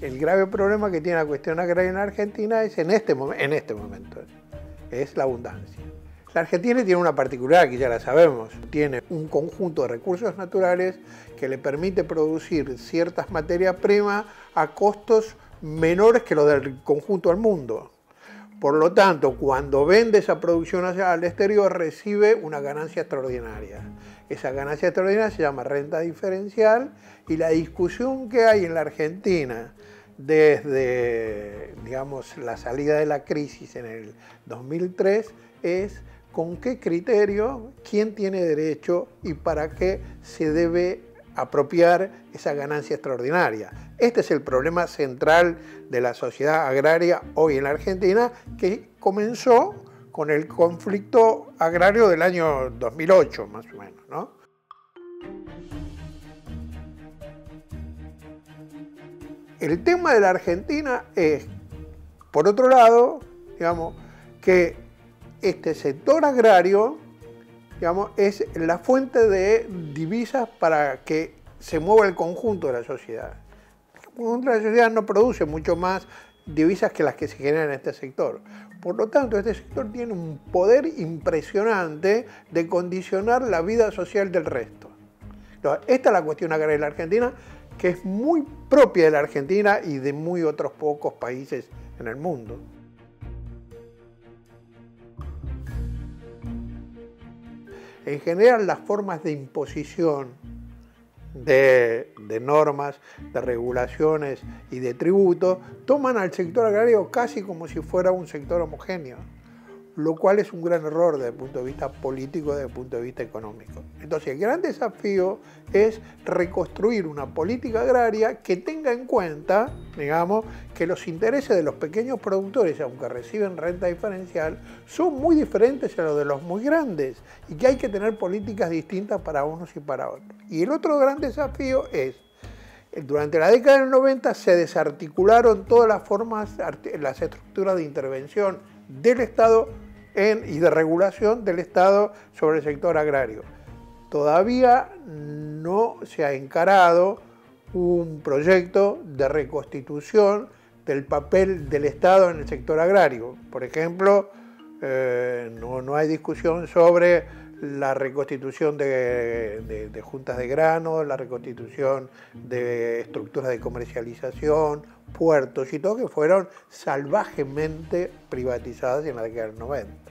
el grave problema que tiene la cuestión agraria en Argentina es en este momento, es la abundancia. La Argentina tiene una particularidad que ya la sabemos, tiene un conjunto de recursos naturales que le permite producir ciertas materias primas a costos menores que los del conjunto del mundo. Por lo tanto, cuando vende esa producción hacia el exterior, recibe una ganancia extraordinaria. Esa ganancia extraordinaria se llama renta diferencial, y la discusión que hay en la Argentina desde, digamos, la salida de la crisis en el 2003 es con qué criterio, quién tiene derecho y para qué se debe apropiar esa ganancia extraordinaria. Este es el problema central de la sociedad agraria hoy en la Argentina, que comenzó con el conflicto agrario del año 2008, más o menos, ¿no? El tema de la Argentina es, por otro lado, digamos, que este sector agrario, digamos, es la fuente de divisas para que se mueva el conjunto de la sociedad. El conjunto de la sociedad no produce mucho más divisas que las que se generan en este sector. Por lo tanto, este sector tiene un poder impresionante de condicionar la vida social del resto. Entonces, esta es la cuestión agraria de la Argentina, que es muy propia de la Argentina y de muy otros pocos países en el mundo. En general, las formas de imposición de normas, de regulaciones y de tributos toman al sector agrario casi como si fuera un sector homogéneo, lo cual es un gran error desde el punto de vista político, desde el punto de vista económico. Entonces, el gran desafío es reconstruir una política agraria que tenga en cuenta, digamos, que los intereses de los pequeños productores, aunque reciben renta diferencial, son muy diferentes a los de los muy grandes, y que hay que tener políticas distintas para unos y para otros. Y el otro gran desafío es, durante la década del 90 se desarticularon todas las formas, las estructuras de intervención del Estado y de regulación del Estado sobre el sector agrario. Todavía no se ha encarado un proyecto de reconstitución del papel del Estado en el sector agrario. Por ejemplo, no hay discusión sobre la reconstitución de juntas de granos, la reconstitución de estructuras de comercialización, puertos y todo, que fueron salvajemente privatizadas en la década del 90.